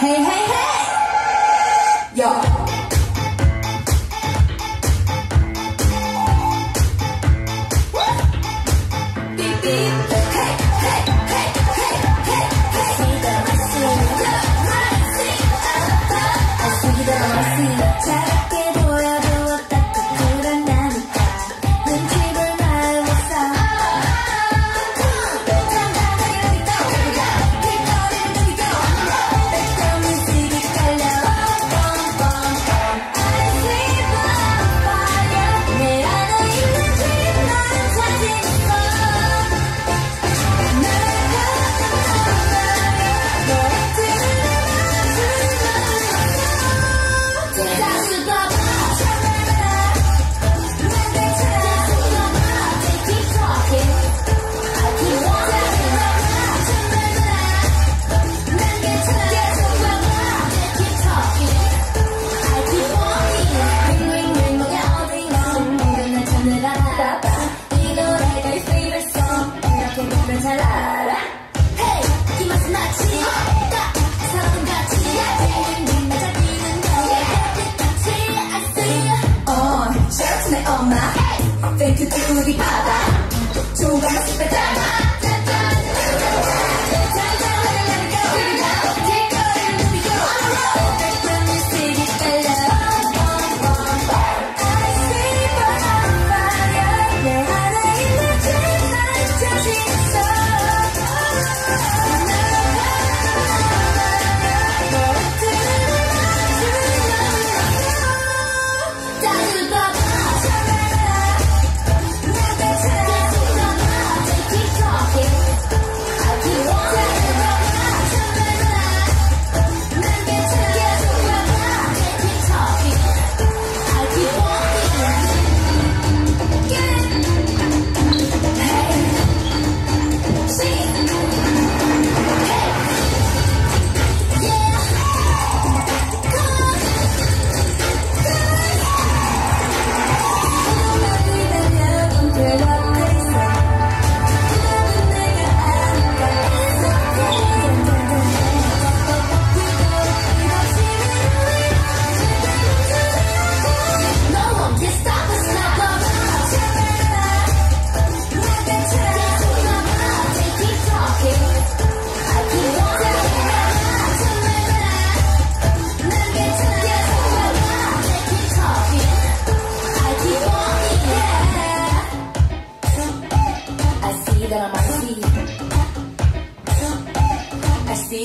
Hey, hey, hey! Yo. Think you do the other, so that's better.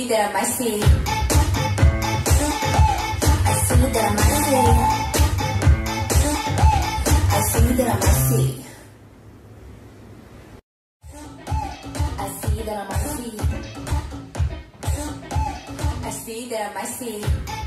That I might see. I see that I might see. I see that I might see. I see that I might see. I see that I might see.